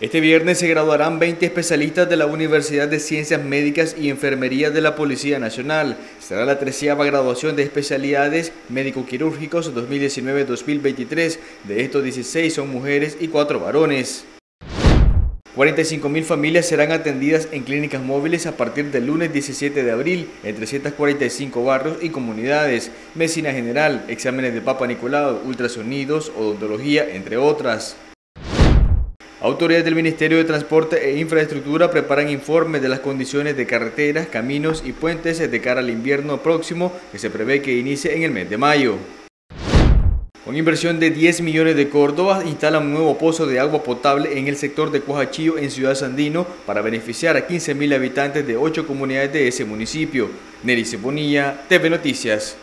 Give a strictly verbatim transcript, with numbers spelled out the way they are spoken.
Este viernes se graduarán veinte especialistas de la Universidad de Ciencias Médicas y Enfermería de la Policía Nacional. Será la treceava graduación de especialidades médico-quirúrgicos dos mil diecinueve dos mil veintitrés. De estos, dieciséis son mujeres y cuatro varones. cuarenta y cinco mil familias serán atendidas en clínicas móviles a partir del lunes diecisiete de abril en trescientos cuarenta y cinco barrios y comunidades, medicina general, exámenes de Papanicolaou, ultrasonidos, odontología, entre otras. Autoridades del Ministerio de Transporte e Infraestructura preparan informes de las condiciones de carreteras, caminos y puentes de cara al invierno próximo que se prevé que inicie en el mes de mayo. Con inversión de diez millones de Córdoba, instalan un nuevo pozo de agua potable en el sector de Cuajachillo en Ciudad Sandino para beneficiar a quince mil habitantes de ocho comunidades de ese municipio. Nelly Ceponía, T V Noticias.